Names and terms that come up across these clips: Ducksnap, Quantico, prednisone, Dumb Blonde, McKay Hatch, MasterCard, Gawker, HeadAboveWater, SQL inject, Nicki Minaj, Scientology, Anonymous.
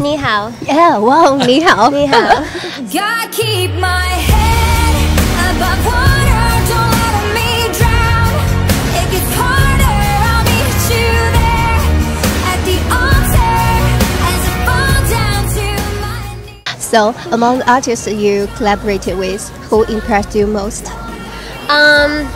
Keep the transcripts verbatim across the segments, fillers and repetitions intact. Ni hao. Yeah, wow, ni hao. Ni hao. God keep my head above water, don't let me drown. It gets harder, I'll meet you there at the altar as I fall down to my knees. So, among the artists you collaborated with, who impressed you most? Um,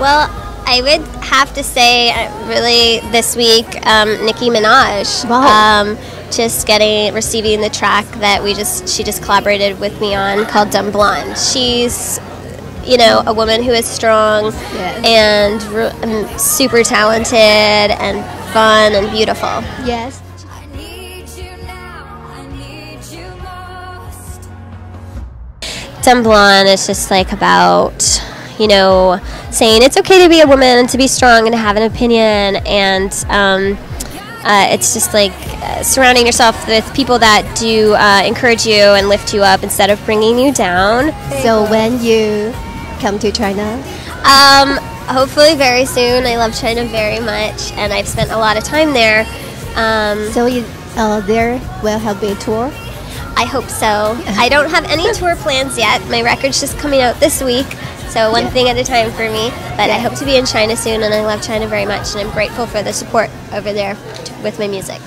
well, I would have to say, really, this week, um, Nicki Minaj. Wow. Um, just getting receiving the track that we just she just collaborated with me on called Dumb Blonde. She's, you know, a woman who is strong, yes, and re um, super talented and fun and beautiful. Yes. I need you now. I need you most. Dumb Blonde is just like about, you know, saying it's okay to be a woman and to be strong and to have an opinion, and um, uh, it's just like uh, surrounding yourself with people that do uh, encourage you and lift you up instead of bringing you down. So when you come to China? Um, hopefully very soon. I love China very much, and I've spent a lot of time there. Um, so you, uh, there will have a tour? I hope so. I don't have any tour plans yet. My record's just coming out this week. So one yeah. thing at a time for me, but yeah. I hope to be in China soon, and I love China very much, and I'm grateful for the support over there with my music.